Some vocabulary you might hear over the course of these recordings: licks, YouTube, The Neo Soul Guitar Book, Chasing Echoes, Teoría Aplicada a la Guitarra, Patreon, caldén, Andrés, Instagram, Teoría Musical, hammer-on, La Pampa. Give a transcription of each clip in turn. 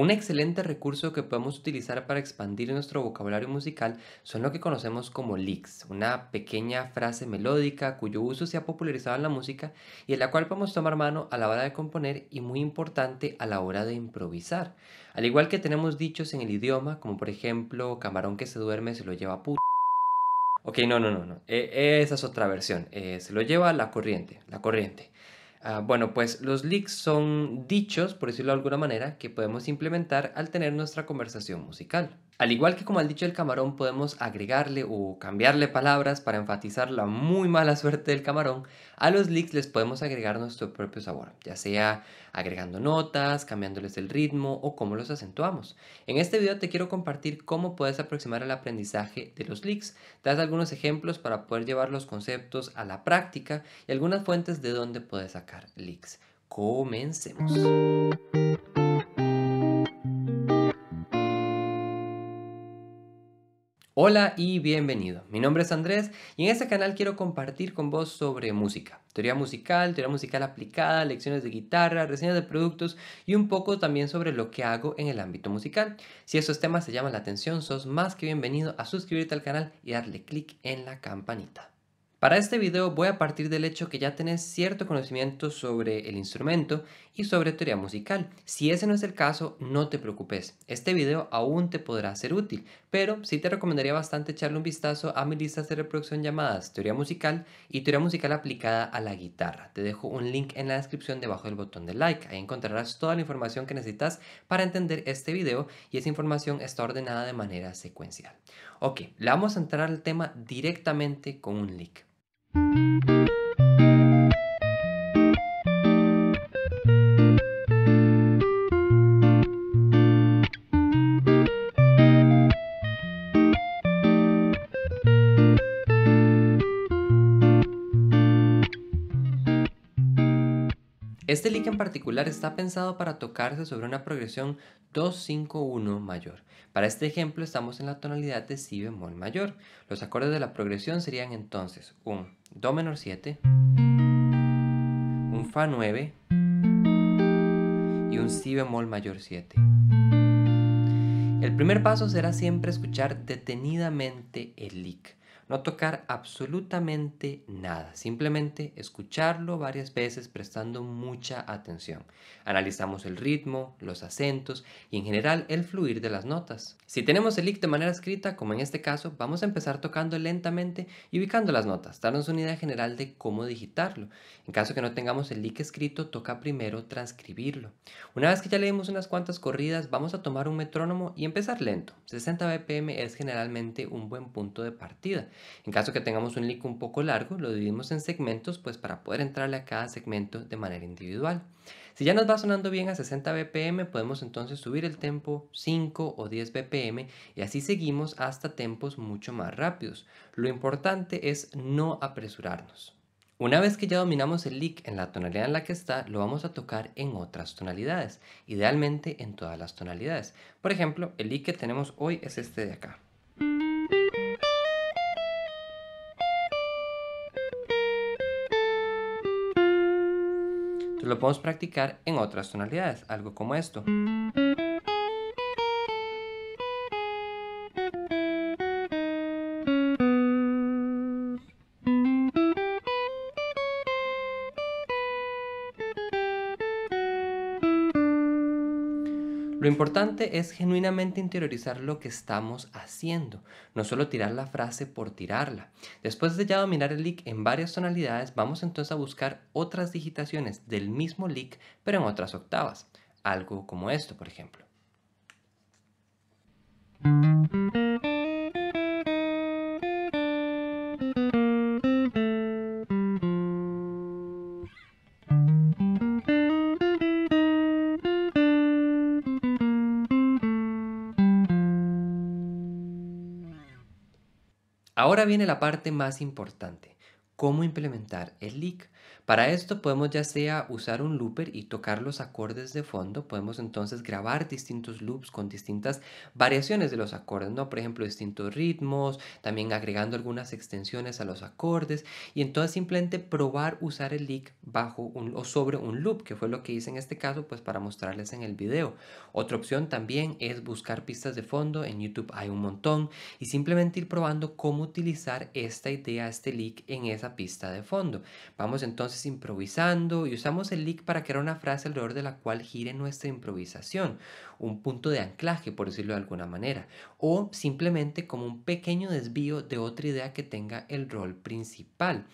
Un excelente recurso que podemos utilizar para expandir nuestro vocabulario musical son lo que conocemos como licks, una pequeña frase melódica cuyo uso se ha popularizado en la música y en la cual podemos tomar mano a la hora de componer y muy importante a la hora de improvisar. Al igual que tenemos dichos en el idioma, como por ejemplo, camarón que se duerme se lo lleva a puta. Ok, no. Esa es otra versión. Se lo lleva la corriente. Bueno, pues los licks son dichos, por decirlo de alguna manera, que podemos implementar al tener nuestra conversación musical. Al igual que como al dicho del camarón, podemos agregarle o cambiarle palabras para enfatizar la muy mala suerte del camarón. A los licks les podemos agregar nuestro propio sabor, ya sea agregando notas, cambiándoles el ritmo o cómo los acentuamos. En este video te quiero compartir cómo puedes aproximar el aprendizaje de los licks. Te das algunos ejemplos para poder llevar los conceptos a la práctica y algunas fuentes de donde puedes sacar licks. Comencemos. Hola y bienvenido, mi nombre es Andrés y en este canal quiero compartir con vos sobre música, teoría musical aplicada, lecciones de guitarra, reseñas de productos y un poco también sobre lo que hago en el ámbito musical. Si esos temas te llaman la atención, sos más que bienvenido a suscribirte al canal y darle clic en la campanita. Para este video voy a partir del hecho que ya tenés cierto conocimiento sobre el instrumento y sobre teoría musical. Si ese no es el caso, no te preocupes, este video aún te podrá ser útil, pero sí te recomendaría bastante echarle un vistazo a mis listas de reproducción llamadas Teoría Musical y Teoría Musical Aplicada a la Guitarra. Te dejo un link en la descripción debajo del botón de like, ahí encontrarás toda la información que necesitas para entender este video y esa información está ordenada de manera secuencial. Ok, le vamos a entrar al tema directamente con un lick. Este lick en particular está pensado para tocarse sobre una progresión 2-5-1 mayor. Para este ejemplo estamos en la tonalidad de si bemol mayor. Los acordes de la progresión serían entonces un do menor 7, un fa 9 y un si bemol mayor 7. El primer paso será siempre escuchar detenidamente el lick. No tocar absolutamente nada, simplemente escucharlo varias veces prestando mucha atención. Analizamos el ritmo, los acentos y en general el fluir de las notas. Si tenemos el lick de manera escrita, como en este caso, vamos a empezar tocando lentamente y ubicando las notas, darnos una idea general de cómo digitarlo. En caso que no tengamos el lick escrito, toca primero transcribirlo. Una vez que ya le dimos unas cuantas corridas, vamos a tomar un metrónomo y empezar lento. 60 BPM es generalmente un buen punto de partida. En caso que tengamos un lick un poco largo, lo dividimos en segmentos pues para poder entrarle a cada segmento de manera individual. Si ya nos va sonando bien a 60 BPM, podemos entonces subir el tempo 5 o 10 BPM y así seguimos hasta tempos mucho más rápidos. Lo importante es no apresurarnos. Una vez que ya dominamos el lick en la tonalidad en la que está, lo vamos a tocar en otras tonalidades, idealmente en todas las tonalidades. Por ejemplo, el lick que tenemos hoy es este de acá. Lo podemos practicar en otras tonalidades, algo como esto. Lo importante es genuinamente interiorizar lo que estamos haciendo, no solo tirar la frase por tirarla. Después de ya dominar el lick en varias tonalidades, vamos entonces a buscar otras digitaciones del mismo lick, pero en otras octavas. Algo como esto, por ejemplo. Ahora viene la parte más importante, cómo implementar el lick. Para esto podemos ya sea usar un looper y tocar los acordes de fondo. Podemos entonces grabar distintos loops con distintas variaciones de los acordes, ¿no? Por ejemplo, distintos ritmos, también agregando algunas extensiones a los acordes, y entonces simplemente probar usar el lick bajo o sobre un loop, que fue lo que hice en este caso, pues para mostrarles en el video. Otra opción también es buscar pistas de fondo. En YouTube hay un montón, y simplemente ir probando cómo utilizar esta idea, este lick en esa pista de fondo. Vamos entonces improvisando y usamos el lick para crear una frase alrededor de la cual gire nuestra improvisación, un punto de anclaje, por decirlo de alguna manera, o simplemente como un pequeño desvío de otra idea que tenga el rol principal.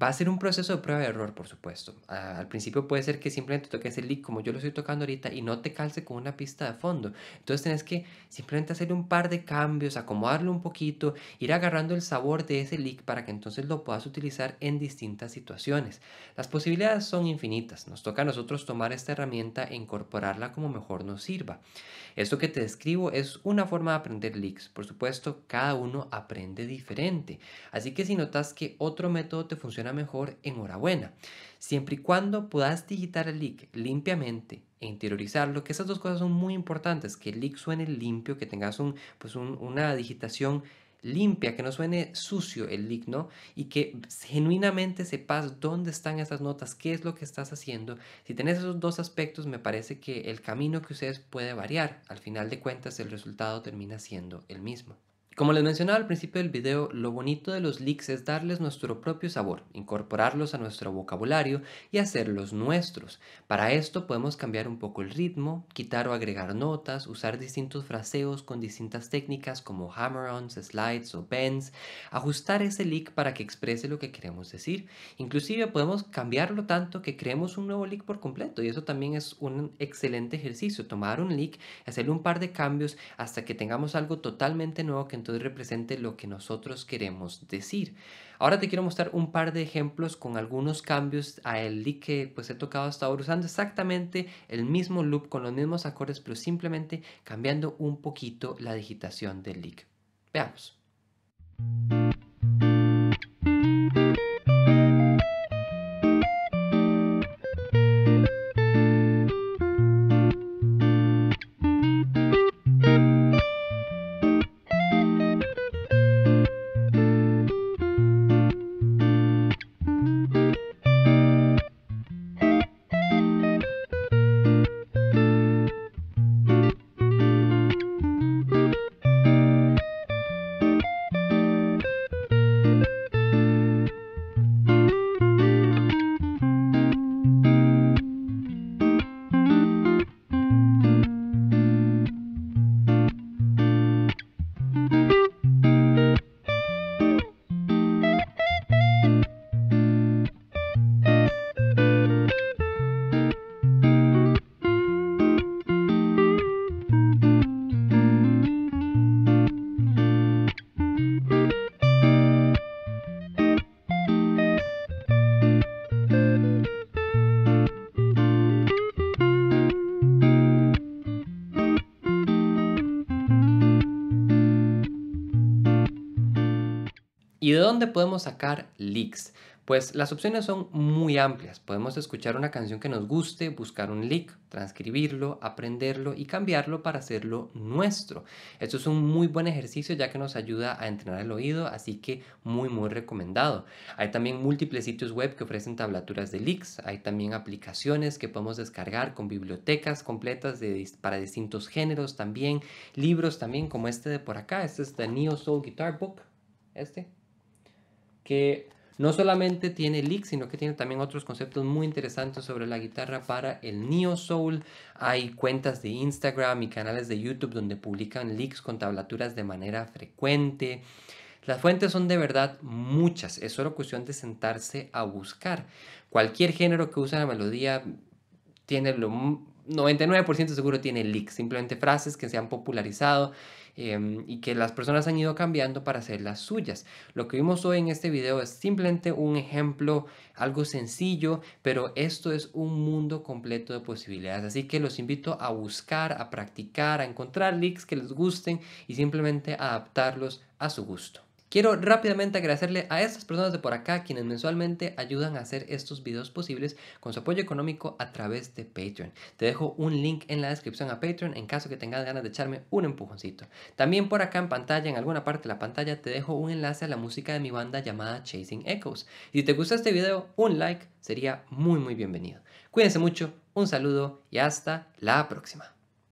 Va a ser un proceso de prueba y error, por supuesto. Al principio puede ser que simplemente toques el lick como yo lo estoy tocando ahorita y no te calce con una pista de fondo. Entonces tenés que simplemente hacer un par de cambios, acomodarlo un poquito, ir agarrando el sabor de ese lick para que entonces lo puedas utilizar en distintas situaciones. Las posibilidades son infinitas. Nos toca a nosotros tomar esta herramienta e incorporarla como mejor nos sirva. Esto que te describo es una forma de aprender licks. Por supuesto, cada uno aprende diferente. Así que si notas que otro método te funciona mejor, enhorabuena. Siempre y cuando puedas digitar el lick limpiamente e interiorizarlo, que esas dos cosas son muy importantes: que el lick suene limpio, que tengas una digitación limpia, que no suene sucio el lick, ¿no? Y que genuinamente sepas dónde están esas notas, qué es lo que estás haciendo. Si tenés esos dos aspectos, me parece que el camino que ustedes puede variar. Al final de cuentas, el resultado termina siendo el mismo. Como les mencionaba al principio del video, lo bonito de los licks es darles nuestro propio sabor, incorporarlos a nuestro vocabulario y hacerlos nuestros. Para esto podemos cambiar un poco el ritmo, quitar o agregar notas, usar distintos fraseos con distintas técnicas como hammer-ons, slides o bends, ajustar ese lick para que exprese lo que queremos decir. Inclusive podemos cambiarlo tanto que creemos un nuevo lick por completo, y eso también es un excelente ejercicio: tomar un lick, hacerle un par de cambios hasta que tengamos algo totalmente nuevo que entonces represente lo que nosotros queremos decir. Ahora te quiero mostrar un par de ejemplos con algunos cambios a el lick que pues he tocado hasta ahora, usando exactamente el mismo loop con los mismos acordes, pero simplemente cambiando un poquito la digitación del lick. Veamos. ¿Y de dónde podemos sacar licks? Pues las opciones son muy amplias. Podemos escuchar una canción que nos guste, buscar un lick, transcribirlo, aprenderlo y cambiarlo para hacerlo nuestro. Esto es un muy buen ejercicio, ya que nos ayuda a entrenar el oído, así que muy recomendado. Hay también múltiples sitios web que ofrecen tablaturas de licks. Hay también aplicaciones que podemos descargar con bibliotecas completas para distintos géneros también. Libros también, como este de por acá. Este es The Neo Soul Guitar Book. Que no solamente tiene licks, sino que tiene también otros conceptos muy interesantes sobre la guitarra para el Neo Soul. Hay cuentas de Instagram y canales de YouTube donde publican licks con tablaturas de manera frecuente. Las fuentes son de verdad muchas, es solo cuestión de sentarse a buscar. Cualquier género que use la melodía tiene 99% seguro tiene licks, simplemente frases que se han popularizado y que las personas han ido cambiando para hacer las suyas. Lo que vimos hoy en este video es simplemente un ejemplo, algo sencillo, pero esto es un mundo completo de posibilidades. Así que los invito a buscar, a practicar, a encontrar licks que les gusten y simplemente adaptarlos a su gusto. Quiero rápidamente agradecerle a estas personas de por acá, quienes mensualmente ayudan a hacer estos videos posibles con su apoyo económico a través de Patreon. Te dejo un link en la descripción a Patreon en caso que tengas ganas de echarme un empujoncito. También por acá en pantalla, en alguna parte de la pantalla, te dejo un enlace a la música de mi banda llamada Chasing Echoes. Y si te gusta este video, un like sería muy bienvenido. Cuídense mucho, un saludo y hasta la próxima.